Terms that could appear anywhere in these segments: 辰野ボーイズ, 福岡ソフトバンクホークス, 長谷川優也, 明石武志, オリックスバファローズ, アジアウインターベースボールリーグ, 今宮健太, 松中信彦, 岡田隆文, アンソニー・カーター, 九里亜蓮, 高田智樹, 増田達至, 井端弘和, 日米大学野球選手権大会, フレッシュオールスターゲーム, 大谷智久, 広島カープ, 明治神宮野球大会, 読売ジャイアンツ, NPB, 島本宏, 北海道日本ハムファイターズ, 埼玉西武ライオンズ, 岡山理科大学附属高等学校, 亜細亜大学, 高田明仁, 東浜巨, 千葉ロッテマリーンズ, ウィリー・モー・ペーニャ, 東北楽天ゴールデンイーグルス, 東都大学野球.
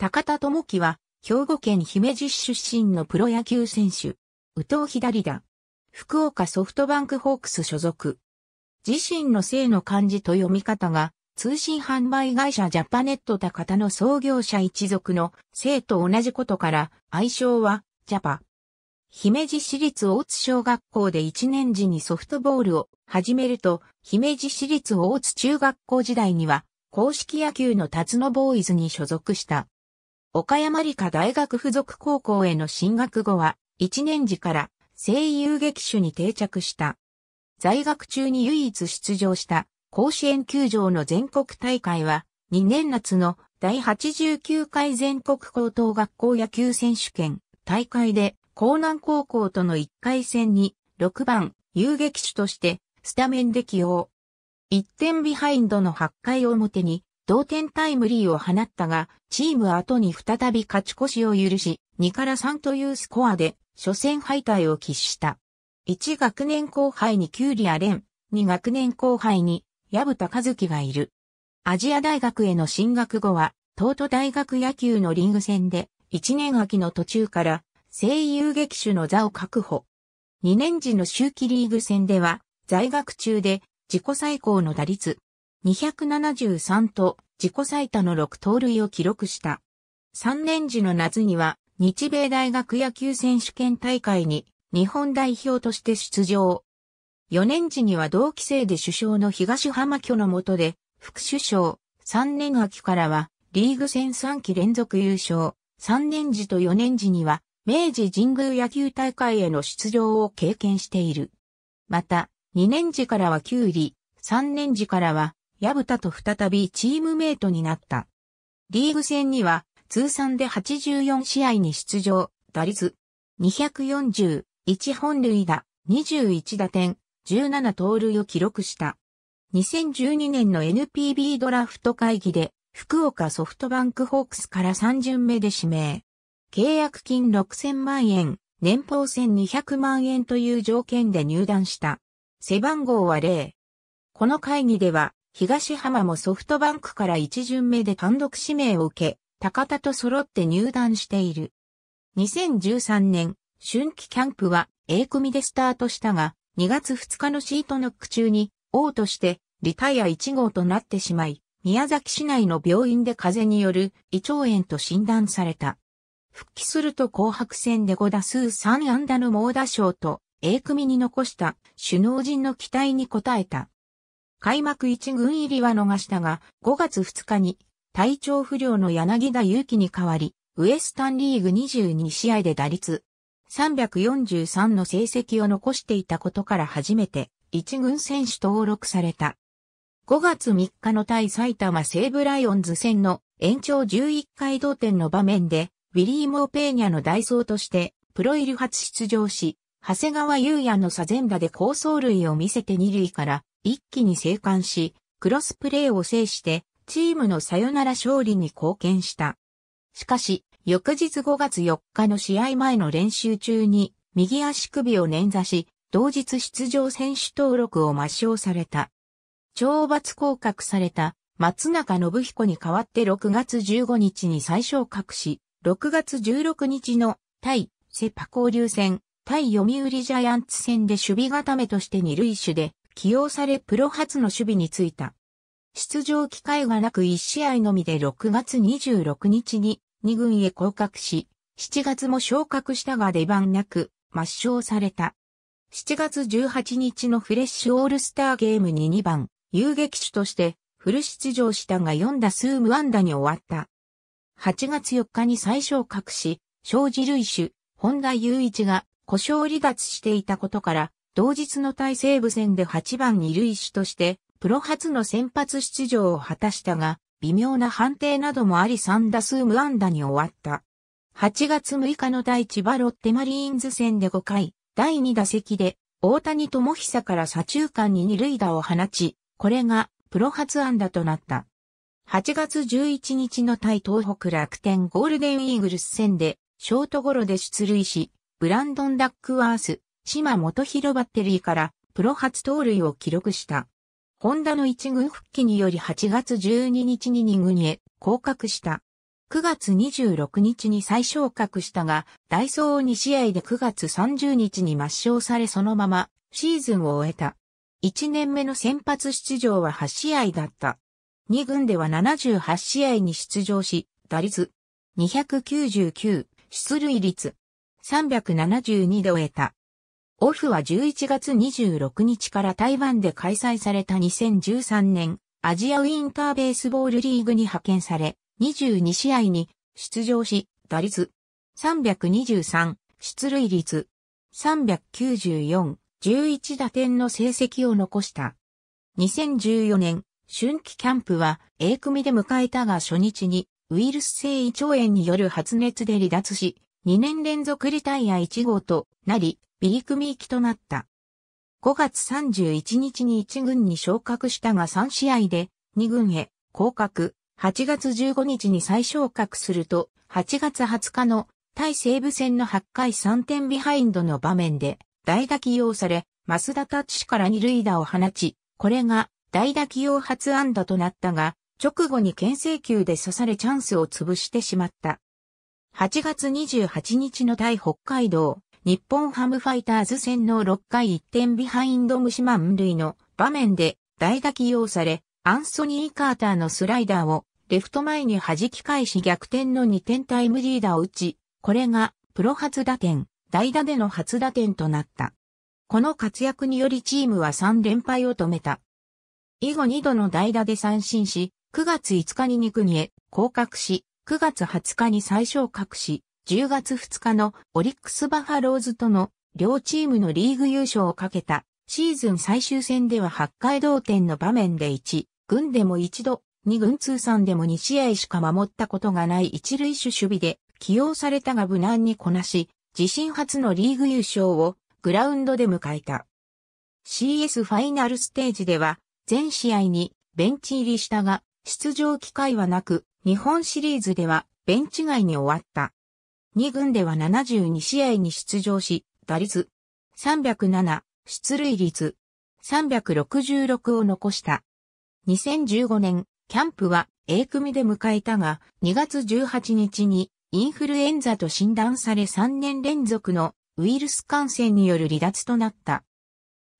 高田智樹は、兵庫県姫路市出身のプロ野球選手。右投左打。福岡ソフトバンクホークス所属。自身の姓の漢字と読み方が、通信販売会社ジャパネット高田の創業者一族の姓と同じことから、愛称は、ジャパ。姫路市立大津小学校で1年時にソフトボールを始めると、姫路市立大津中学校時代には、硬式野球の辰野ボーイズに所属した。岡山理科大学附属高校への進学後は、1年時から声優劇手に定着した。在学中に唯一出場した甲子園球場の全国大会は、2年夏の第89回全国高等学校野球選手権大会で、興南高校との1回戦に6番遊撃手としてスタメンで起用。1点ビハインドの8回表に同点タイムリーを放ったが、チーム後に再び勝ち越しを許し、2-3というスコアで初戦敗退を喫した。1学年後輩に九里亜蓮、2学年後輩に藪田和樹がいる。亜細亜大学への進学後は、東都大学野球のリーグ戦で1年秋の途中から声優劇手の座を確保。2年時の秋季リーグ戦では、在学中で自己最高の打率273と自己最多の6盗塁を記録した。3年時の夏には、日米大学野球選手権大会に日本代表として出場。4年時には同期生で主将の東浜巨の下で副主将、3年秋からはリーグ戦3期連続優勝、3年時と4年時には、明治神宮野球大会への出場を経験している。また、2年時からは九里、3年時からは藪田と再びチームメイトになった。リーグ戦には通算で84試合に出場、打率240、1本塁打、21打点、17盗塁を記録した。2012年の NPB ドラフト会議で福岡ソフトバンクホークスから3巡目で指名。契約金6000万円、年俸1200万円という条件で入団した。背番号は0。この会議では、東浜もソフトバンクから1巡目で単独指名を受け、高田と揃って入団している。2013年、春季キャンプは A 組でスタートしたが、2月2日のシートノック中に、王としてリタイア1号となってしまい、宮崎市内の病院で風邪による胃腸炎と診断された。復帰すると紅白戦で5打数3安打の猛打賞と A 組に残した首脳陣の期待に応えた。開幕1軍入りは逃したが5月2日に体調不良の柳田悠岐に代わりウエスタンリーグ22試合で打率343の成績を残していたことから初めて1軍選手登録された。5月3日の対埼玉西武ライオンズ戦の延長11回同点の場面でウィリー・モーペーニャの代走としてプロ入り初出場し、長谷川優也の左前打で好走塁を見せて二塁から一気に生還し、クロスプレーを制してチームのサヨナラ勝利に貢献した。しかし、翌日5月4日の試合前の練習中に右足首を捻挫し、同日出場選手登録を抹消された。懲罰降格された松中信彦に代わって6月15日に再昇格し、6月16日の対セパ交流戦、対読売ジャイアンツ戦で守備固めとして二塁手で起用されプロ初の守備に就いた。出場機会がなく1試合のみで6月26日に2軍へ降格し、7月も昇格したが出番なく抹消された。7月18日のフレッシュオールスターゲームに2番、遊撃手としてフル出場したが4打数無安打に終わった。8月4日に再昇格し、荘司塁手、本田祐一が故障離脱していたことから、同日の対西武戦で8番二塁手として、プロ初の先発出場を果たしたが、微妙な判定などもあり3打数無安打に終わった。8月6日の対千葉ロッテマリーンズ戦で5回、第2打席で、大谷智久から左中間に二塁打を放ち、これがプロ初安打となった。8月11日の対東北楽天ゴールデンイーグルス戦でショートゴロで出塁し、ブランドン・ダックワース、島本宏バッテリーからプロ初盗塁を記録した。ホンダの1軍復帰により8月12日に2軍へ降格した。9月26日に再昇格したが、ダイソー2試合で9月30日に抹消されそのままシーズンを終えた。1年目の先発出場は8試合だった。2軍では78試合に出場し、打率.299、出塁率.372で終えた。オフは11月26日から台湾で開催された2013年アジアウィンターベースボールリーグに派遣され、22試合に出場し、打率.323、出塁率.394、11打点の成績を残した。2014年、春季キャンプは A 組で迎えたが初日にウイルス性胃腸炎による発熱で離脱し、2年連続リタイア1号となり、B 組行きとなった。5月31日に1軍に昇格したが3試合で2軍へ降格。8月15日に再昇格すると、8月20日の対西武戦の8回3点ビハインドの場面で、代打起用され、増田達至から二塁打を放ち、これが代打起用初安打となったが、直後に牽制球で刺されチャンスを潰してしまった。8月28日の対北海道、日本ハムファイターズ戦の6回1点ビハインド無視満塁の場面で、代打起用され、アンソニー・カーターのスライダーを、レフト前に弾き返し逆転の2点タイムリー打を打ち、これがプロ初打点、代打での初打点となった。この活躍によりチームは3連敗を止めた。以後2度の代打で三振し、9月5日に2軍へ降格し、9月20日に再昇格し、10月2日のオリックスバファローズとの両チームのリーグ優勝をかけたシーズン最終戦では8回同点の場面で1軍でも1度、2軍通算でも2試合しか守ったことがない一塁手守備で起用されたが無難にこなし、自身初のリーグ優勝をグラウンドで迎えた。CS ファイナルステージでは全試合にベンチ入りしたが出場機会はなく、日本シリーズではベンチ外に終わった。2軍では72試合に出場し、打率.307、出塁率.366を残した。2015年、キャンプは A 組で迎えたが、2月18日にインフルエンザと診断され3年連続のウイルス感染による離脱となった。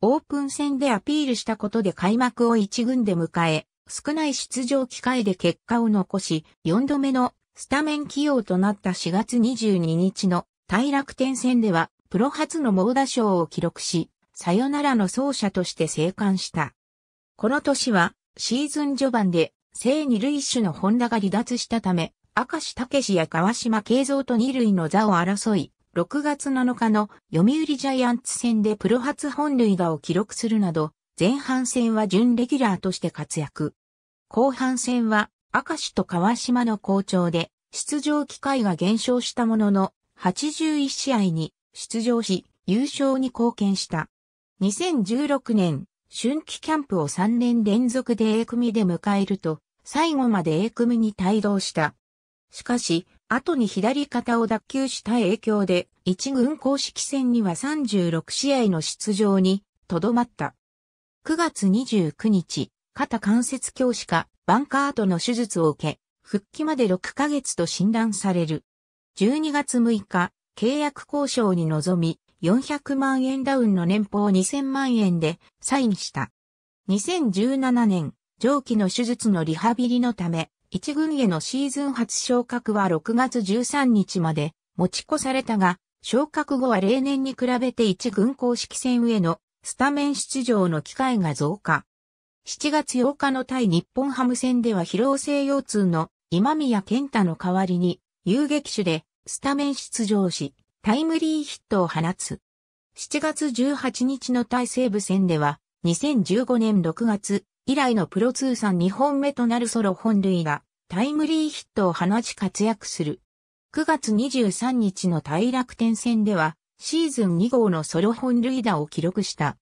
オープン戦でアピールしたことで開幕を1軍で迎え、少ない出場機会で結果を残し、4度目のスタメン起用となった4月22日の対楽天戦では、プロ初の猛打賞を記録し、サヨナラの走者として生還した。この年は、シーズン序盤で、正二塁手の本田が離脱したため、明石武志や川島慶三と二塁の座を争い、6月7日の読売ジャイアンツ戦でプロ初本塁打を記録するなど、前半戦は準レギュラーとして活躍。後半戦は、明石と川島の好調で、出場機会が減少したものの、81試合に出場し、優勝に貢献した。2016年、春季キャンプを3年連続で A 組で迎えると、最後まで A 組に帯同した。しかし、後に左肩を脱臼した影響で、1軍公式戦には36試合の出場に、とどまった。9月29日、肩関節鏡視下、バンカートの手術を受け、復帰まで6ヶ月と診断される。12月6日、契約交渉に臨み、400万円ダウンの年俸2000万円でサインした。2017年、上記の手術のリハビリのため、一軍へのシーズン初昇格は6月13日まで持ち越されたが、昇格後は例年に比べて一軍公式戦へのスタメン出場の機会が増加。7月8日の対日本ハム戦では疲労性腰痛の今宮健太の代わりに遊撃手でスタメン出場し、タイムリーヒットを放つ。7月18日の対西武戦では、2015年6月以来のプロ通算2本目となるソロ本塁打、タイムリーヒットを放ち活躍する。9月23日の対楽天戦では、シーズン2号のソロ本塁打を記録した。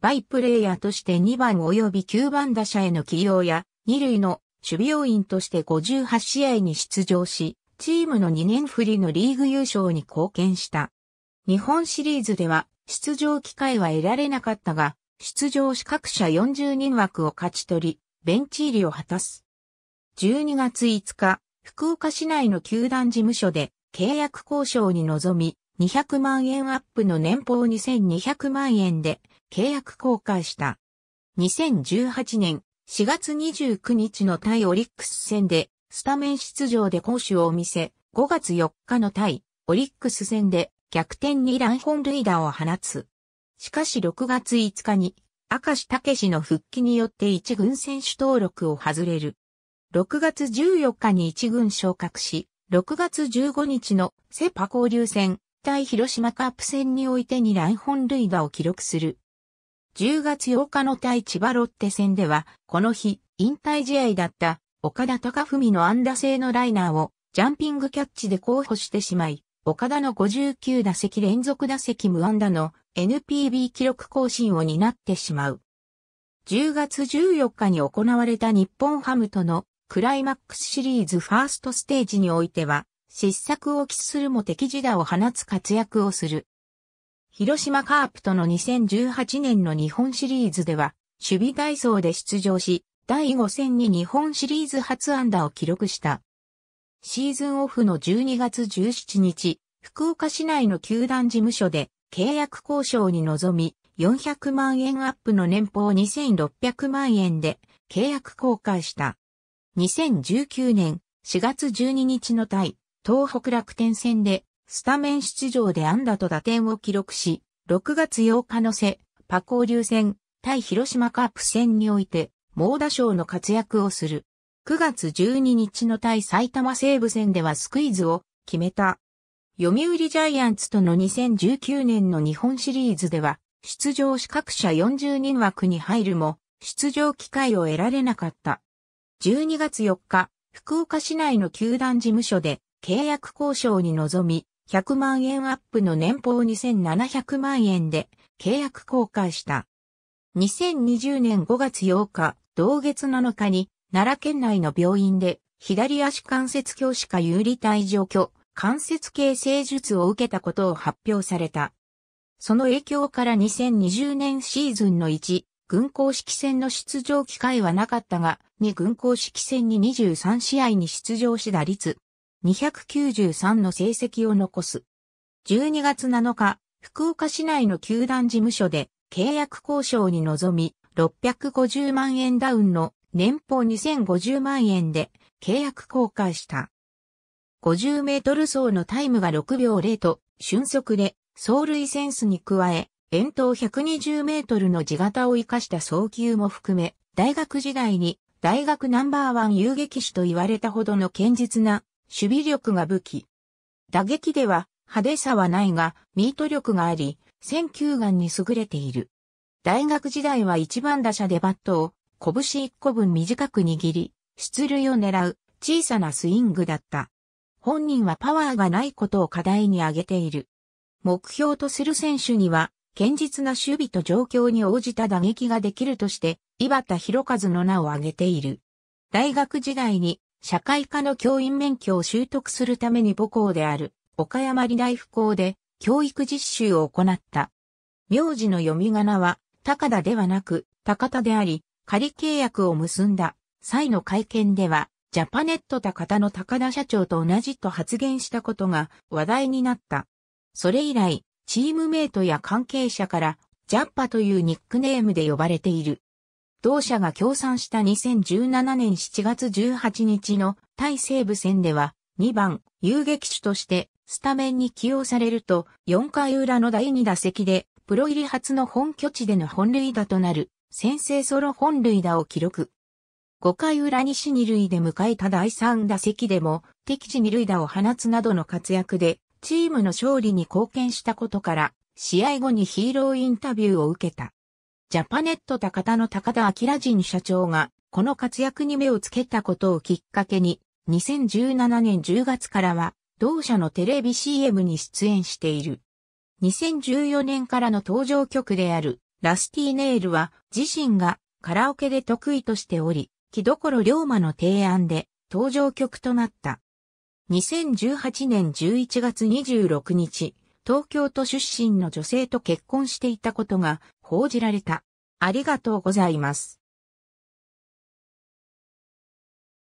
バイプレイヤーとして2番及び9番打者への起用や、2塁の守備要員として58試合に出場し、チームの2年振りのリーグ優勝に貢献した。日本シリーズでは出場機会は得られなかったが、出場資格者40人枠を勝ち取り、ベンチ入りを果たす。12月5日、福岡市内の球団事務所で契約交渉に臨み、200万円アップの年俸2200万円で契約更改した。2018年4月29日の対オリックス戦でスタメン出場で好守を見せ、5月4日の対オリックス戦で逆転2弾本塁打を放つ。しかし6月5日に明石健志の復帰によって一軍選手登録を外れる。6月14日に一軍昇格し、6月15日のセパ交流戦対広島カープ戦において2弾本塁打を記録する。10月8日の対千葉ロッテ戦では、この日、引退試合だった岡田隆文の安打性のライナーをジャンピングキャッチで好捕してしまい、岡田の59打席連続打席無安打の NPB 記録更新を担ってしまう。10月14日に行われた日本ハムとのクライマックスシリーズファーストステージにおいては、失策を喫するも敵地打を放つ活躍をする。広島カープとの2018年の日本シリーズでは、守備代走で出場し、第5戦に日本シリーズ初安打を記録した。シーズンオフの12月17日、福岡市内の球団事務所で契約交渉に臨み、400万円アップの年俸2600万円で契約更改した。2019年4月12日の対東北楽天戦でスタメン出場で安打と打点を記録し、6月8日のセ・パ交流戦対広島カープ戦において猛打賞の活躍をする。9月12日の対埼玉西武戦ではスクイズを決めた。読売ジャイアンツとの2019年の日本シリーズでは出場資格者40人枠に入るも出場機会を得られなかった。12月4日、福岡市内の球団事務所で契約交渉に臨み、100万円アップの年俸2700万円で契約更改した。2020年5月8日、同月7日に奈良県内の病院で、左足関節鏡視下有理体除去、関節形成術を受けたことを発表された。その影響から2020年シーズンの1、軍公式戦の出場機会はなかったが、2軍公式戦に23試合に出場し打率.293の成績を残す。12月7日、福岡市内の球団事務所で契約交渉に臨み、650万円ダウンの年俸2050万円で契約更改した。50メートル走のタイムが6秒0と俊足で走塁センスに加え、遠投120メートルの地形を生かした送球も含め、大学時代に大学ナンバーワン遊撃手と言われたほどの堅実な守備力が武器。打撃では派手さはないがミート力があり、選球眼に優れている。大学時代は1番打者でバットを拳1個分短く握り、出塁を狙う小さなスイングだった。本人はパワーがないことを課題に挙げている。目標とする選手には、堅実な守備と状況に応じた打撃ができるとして、井端弘和の名を挙げている。大学時代に社会科の教員免許を習得するために母校である岡山理大附校で教育実習を行った。名字の読み仮名は高田ではなく高田であり、仮契約を結んだ際の会見では、ジャパネット高田の高田社長と同じと発言したことが話題になった。それ以来、チームメイトや関係者から、ジャッパというニックネームで呼ばれている。同社が協賛した2017年7月18日の対西武戦では、2番遊撃手としてスタメンに起用されると、4回裏の第2打席で、プロ入り初の本拠地での本塁打となる。先制ソロ本塁打を記録。5回裏に2塁で迎えた第3打席でも敵地2塁打を放つなどの活躍でチームの勝利に貢献したことから試合後にヒーローインタビューを受けた。ジャパネット高田の高田明仁社長がこの活躍に目をつけたことをきっかけに2017年10月からは同社のテレビ CM に出演している。2014年からの登場曲であるラスティネイルは自身がカラオケで得意としており、木所涼馬の提案で登場曲となった。2018年11月26日、東京都出身の女性と結婚していたことが報じられた。ありがとうございます。